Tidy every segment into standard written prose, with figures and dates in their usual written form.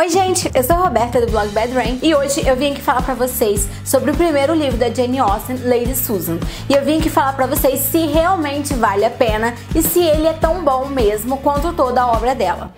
Oi gente, eu sou a Roberta do blog Bad Rain e hoje eu vim aqui falar pra vocês sobre o primeiro livro da Jane Austen, Lady Susan. E eu vim aqui falar pra vocês se realmente vale a pena e se ele é tão bom mesmo quanto toda a obra dela.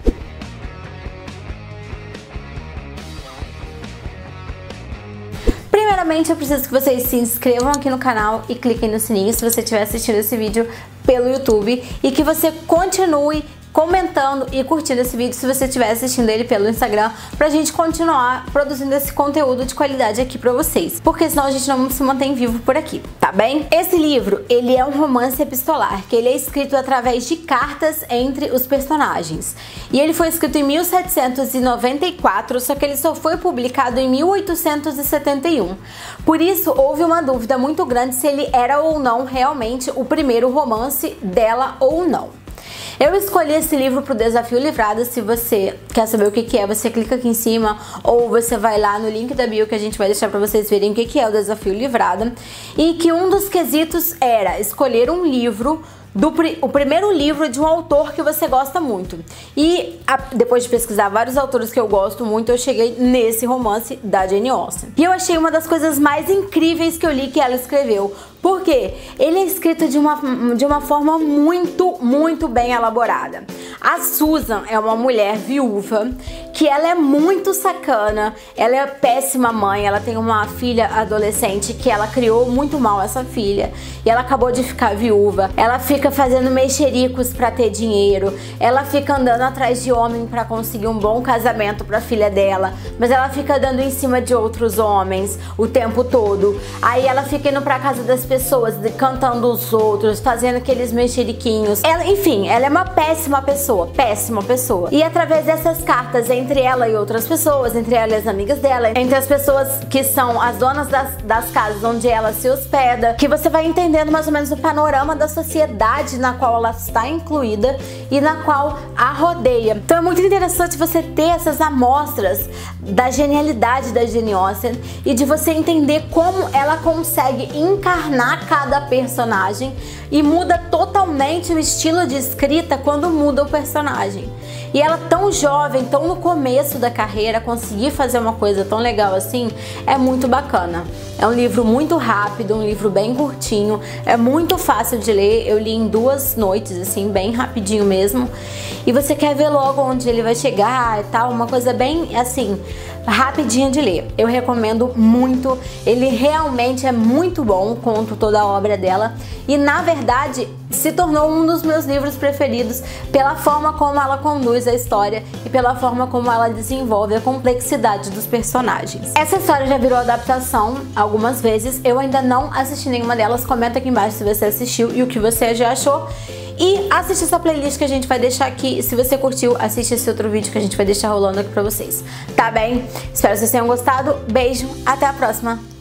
Primeiramente, eu preciso que vocês se inscrevam aqui no canal e cliquem no sininho se você estiver assistindo esse vídeo pelo YouTube e que você continue comentando e curtindo esse vídeo se você estiver assistindo ele pelo Instagram, pra gente continuar produzindo esse conteúdo de qualidade aqui pra vocês, porque senão a gente não se mantém vivo por aqui, tá bem? Esse livro, ele é um romance epistolar, que ele é escrito através de cartas entre os personagens, e ele foi escrito em 1794, só que ele só foi publicado em 1871, por isso houve uma dúvida muito grande se ele era ou não realmente o primeiro romance dela ou não. Eu escolhi esse livro pro desafio Livrada. Se você quer saber o que é, você clica aqui em cima ou você vai lá no link da bio que a gente vai deixar pra vocês verem o que é o desafio Livrada. E que um dos quesitos era escolher um livro, o primeiro livro de um autor que você gosta muito. E depois de pesquisar vários autores que eu gosto muito, eu cheguei nesse romance da Jane Austen. E eu achei uma das coisas mais incríveis que eu li que ela escreveu. Porque ele é escrito de uma forma muito bem elaborada. A Susan é uma mulher viúva, que ela é muito sacana, ela é péssima mãe, ela tem uma filha adolescente que ela criou muito mal essa filha, e ela acabou de ficar viúva, ela fica fazendo mexericos pra ter dinheiro, ela fica andando atrás de homem pra conseguir um bom casamento pra filha dela, mas ela fica dando em cima de outros homens o tempo todo, aí ela fica indo pra casa das pessoas, cantando os outros, fazendo aqueles mexeriquinhos. Enfim, ela é uma péssima pessoa. E através dessas cartas, entre ela e outras pessoas, entre ela e as amigas dela, entre as pessoas que são as donas das casas onde ela se hospeda, que você vai entendendo mais ou menos o panorama da sociedade na qual ela está incluída e na qual a rodeia. Então é muito interessante você ter essas amostras da genialidade da Jane Austen e de você entender como ela consegue encarnar cada personagem e muda totalmente o estilo de escrita quando muda o personagem. E ela tão jovem, tão no começo da carreira, conseguir fazer uma coisa tão legal assim, é muito bacana. É um livro muito rápido, um livro bem curtinho, é muito fácil de ler, eu li em 2 noites, assim, bem rapidinho mesmo. E você quer ver logo onde ele vai chegar e tal, uma coisa bem, assim, rapidinha de ler. Eu recomendo muito, ele realmente é muito bom, conto toda a obra dela. E na verdade, se tornou um dos meus livros preferidos pela forma como ela conduz a história e pela forma como ela desenvolve a complexidade dos personagens. Essa história já virou adaptação algumas vezes, eu ainda não assisti nenhuma delas, comenta aqui embaixo se você assistiu e o que você já achou. E assiste essa playlist que a gente vai deixar aqui. Se você curtiu, assiste esse outro vídeo que a gente vai deixar rolando aqui pra vocês, tá bem? Espero que vocês tenham gostado, beijo, até a próxima!